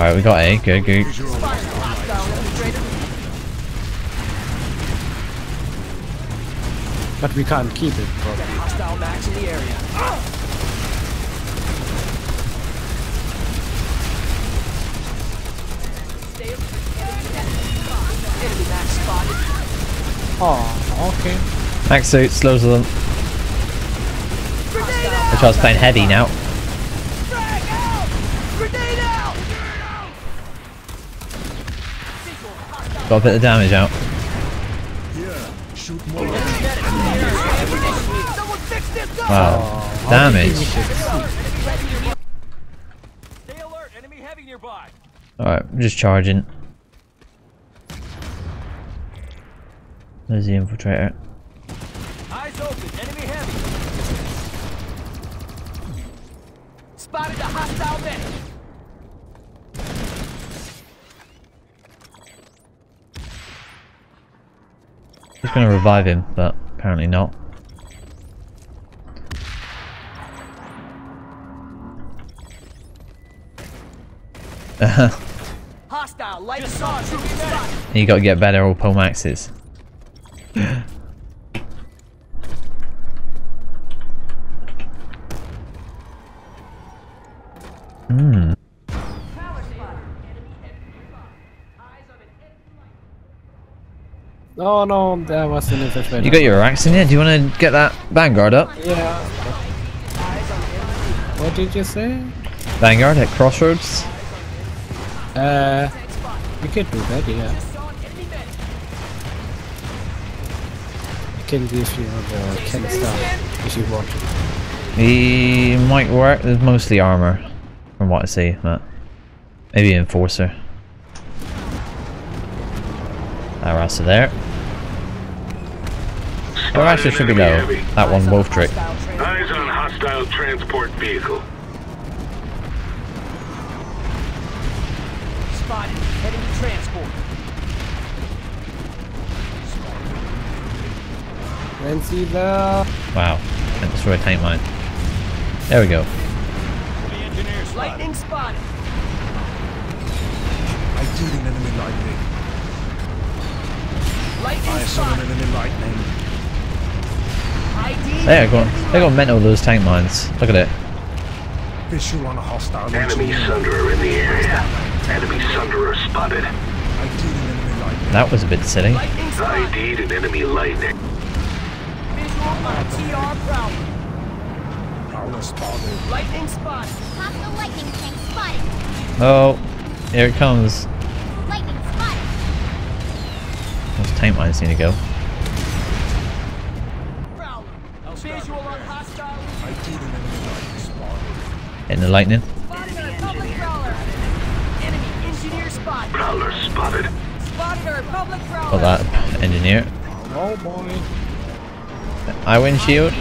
Alright, we got A. Good, good. But we can't keep it, probably. Hostile max in the area. Enemy max spotted. Oh, okay. Max suit slows them. Which I was playing heavy now. Got a bit of damage out. Yeah, shoot more. Wow, oh, damage. Stay alert, enemy heavy nearby. Alright, I'm just charging. There's the infiltrator. Eyes open, enemy heavy. Spotted a hostile bench. Just gonna revive him, but apparently not. Hostile light assault. You gotta get better or pull maxes. Hmm. Oh no, there was an infiltrator. You got your axe in here? Do you want to get that Vanguard up? Yeah. What did you say? Vanguard at crossroads? We could do that, yeah. I can give you the Ken stuff if you want. It might work. There's mostly armor, from what I see, but maybe Enforcer. That Rasa there. Or actually should be low. That one wolf trick. Eyes on hostile transport vehicle. Spotted enemy transport. And see the. Wow, I destroyed a tank mine. There we go. Lightning spotted. I do an enemy lightning. I summon an enemy lightning. There, go on. They got mental those tank mines. Look at it. Visual on a hostile. Enemy Sunderer in the area. Enemy Sunderer spotted. That was a bit silly. ID'd an enemy lightning. Visual on a TR Prowler. Prowler spotted. Lightning spot. Hostile lightning tank spotted. Oh, here it comes. Those tank mines need to go. In the lightning. Prowler spotted. Got that engineer. Oh boy. Eye wind shield.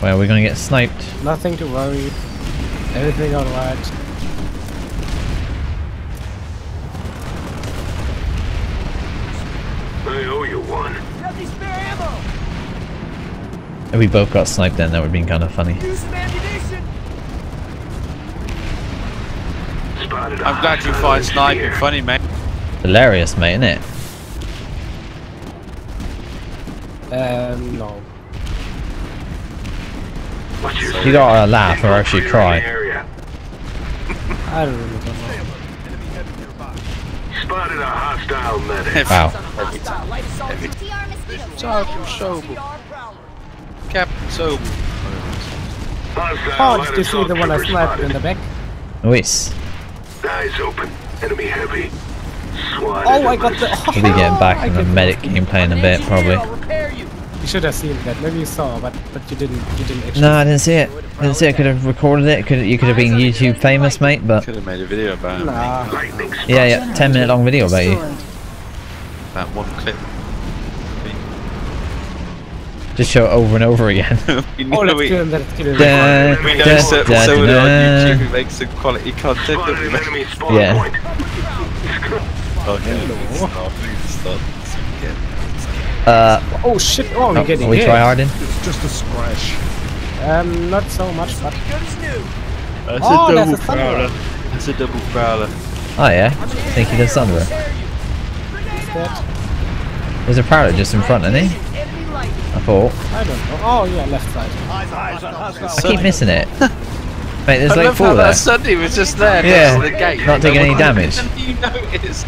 Well, we're gonna get sniped. Nothing to worry. Everything alright. I owe you one. If we both got sniped then, that would have been kind of funny. I'm glad you find sniping funny, mate. Hilarious, mate, isn't it? No. You gotta laugh or actually cry. I don't really know. Spotted a hostile medic. Wow. Sergeant Sobel. Captain Sobel. Hard to see the one I sniped in the back. Nice. Eyes open. Enemy heavy. Swatted. Oh, I got the. Oh, we'll be getting back in the medic gameplay in a bit, probably. You should have seen that. Maybe you saw, but you didn't. You didn't actually. No, I didn't see it. I didn't see it. I could have recorded it. You could have been YouTube famous, mate. But could have made a video about. Nah. Yeah, yeah. 10-minute long video about you. That one clip. Just show it over and over again. We know someone on YouTube who makes some quality content. Yeah. Okay. Oh shit! Oh, I'm getting hit. Are we tryharding? It's just a scratch. Not so much, but... That's a double Prowler. That's a double Prowler. Oh yeah? Think he does Sunderer. There's a Prowler just in front, isn't he? I thought. I don't know. Oh yeah, left side. I keep missing it. Mate, there's like four there. Sunday was just there next to the gate. Not taking any damage. You noticed.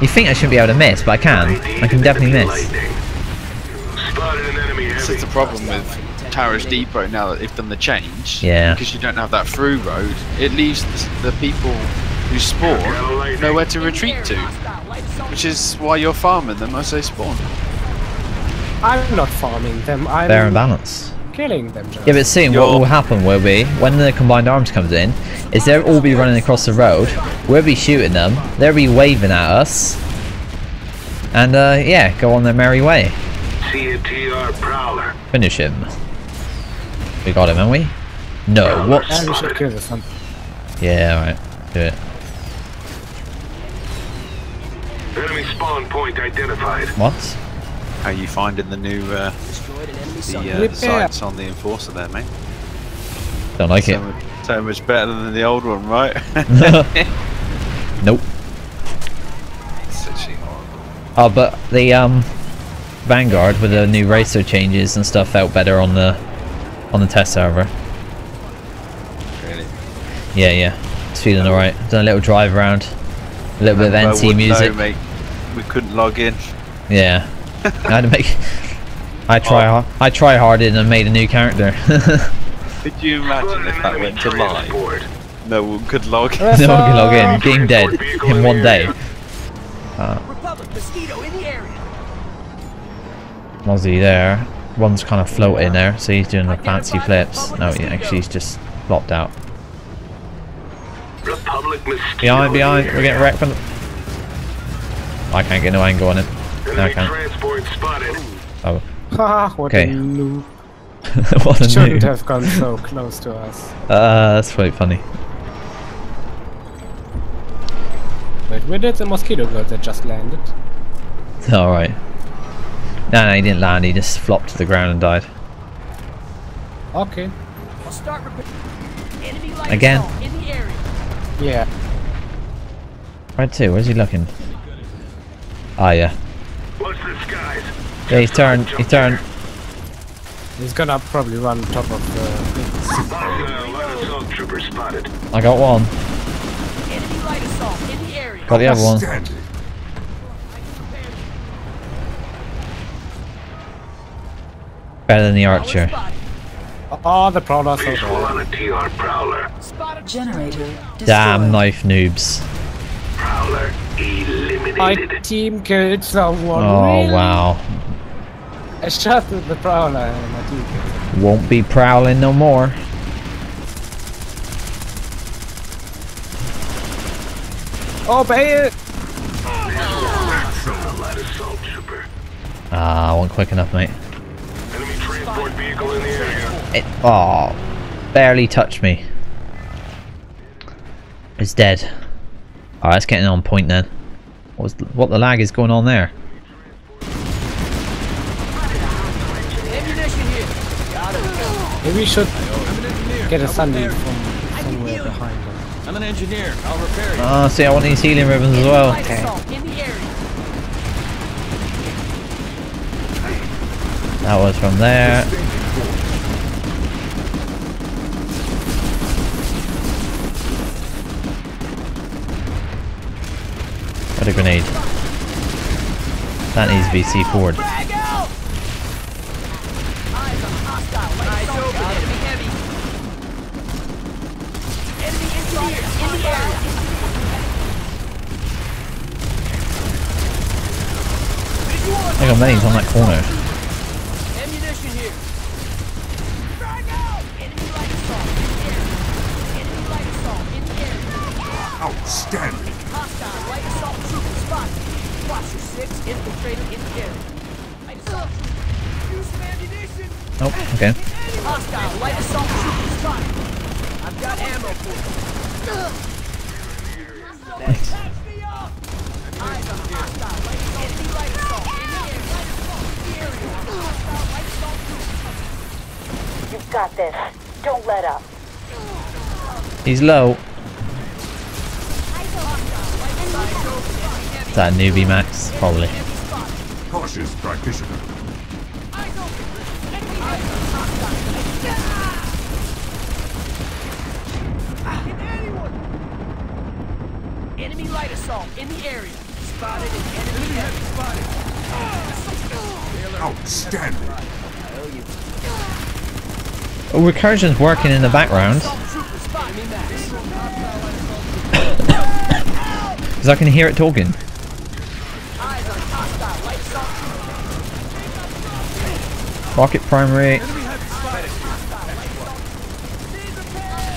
You think I shouldn't be able to miss, but I can. I can definitely miss. This is the problem with Tawrich Depot now that they've done the change. Yeah. Because you don't have that through road. It leaves the people who spawn nowhere to retreat to. Which is why you're farming them as they spawn. I'm not farming them. They're in balance. Killing them. Yeah, but soon what will happen will be, when the combined arms comes in, is they'll all be running across the road, we'll be shooting them, they'll be waving at us, and yeah, go on their merry way. Finish him. We got him, haven't we? No, what? Yeah, alright, do it. Enemy spawn point identified. What? How are you finding the new sights on the Enforcer there, mate? Don't like it. So much better than the old one, right? Nope. It's actually horrible. Oh, but the Vanguard with the new racer changes and stuff felt better on the test server. Really? Yeah, yeah. It's feeling alright. Done a little drive around. A little bit of NT music. Know, mate. We couldn't log in. Yeah. I had to make. I try harded and made a new character. Could you imagine if that went to live? No one could log in. No one could log in. Game dead in one day. Mozzie there. One's kind of floating there, so he's doing the fancy flips. No, yeah, actually he's just flopped out. Behind, behind. We're getting wrecked from. I can't get no angle on him. No, I can't. Oh. What a noob. What a noob. Shouldn't have gone so close to us. That's quite funny. Wait, where did the mosquito go that just landed? Alright. No, no, he didn't land, he just flopped to the ground and died. Okay. Again? Yeah. Right, too, where's he looking? Ah, yeah. Yeah, he's turned. He's turned. He's gonna probably run top of the. I got one. Got the other one. Better than the archer. Oh, the Prowler. Damn knife noobs. Prowler eliminated. My team killed someone. Oh really? Wow. I shot the Prowler and my team killed him. Won't be prowling no more. Obey it! Ah, I wasn't quick enough, mate. Enemy transport vehicle in the area. It barely touched me. It's dead. Alright, it's getting on point then. What the lag is going on there? Maybe we should get a Sunday from somewhere behind us. I'm an engineer, I'll repair you. Oh, see, I want these healing ribbons as well. Okay. That was from there. What a grenade. That needs to be C4'd. I got many on that corner. Outstanding. Oh, okay. Hostile light assault trooper spotted. I've got ammo for you. Nice. Hostile light assault in the air. We've got this. Don't let up. He's low. Is that a newbie, Max? Probably. Cautious practitioner. Enemy light assault in the area. Spotted and enemy heavy spotted. Outstanding. Oh, recursion's working in the background. Because I can hear it talking. Rocket primary.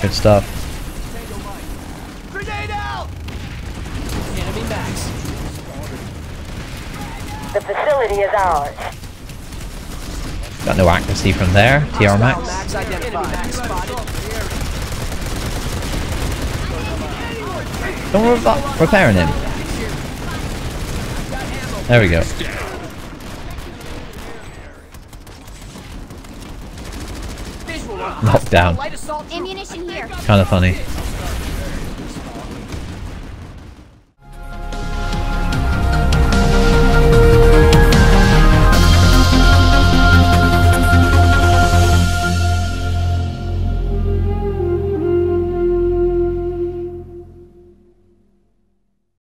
Good stuff. The facility is ours. Got no accuracy from there. TR Max. Don't worry about repairing him. There we go. Knockdown. Kind of funny.